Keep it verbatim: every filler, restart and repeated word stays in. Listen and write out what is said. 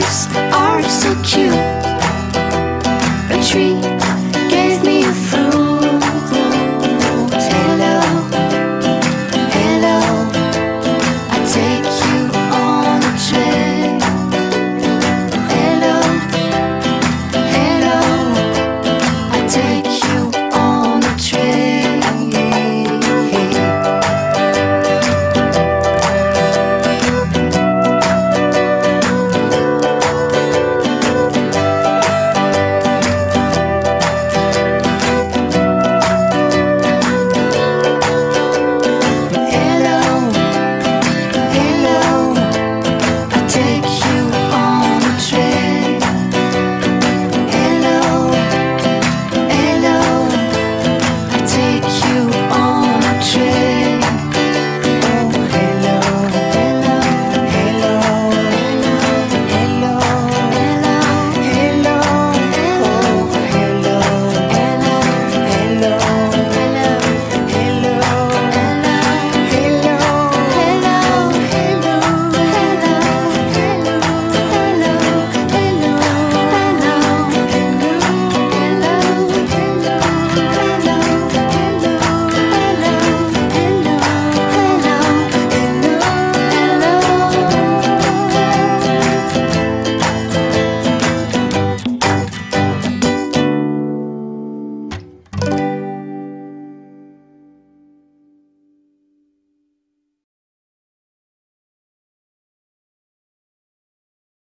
birds are so cute. A tree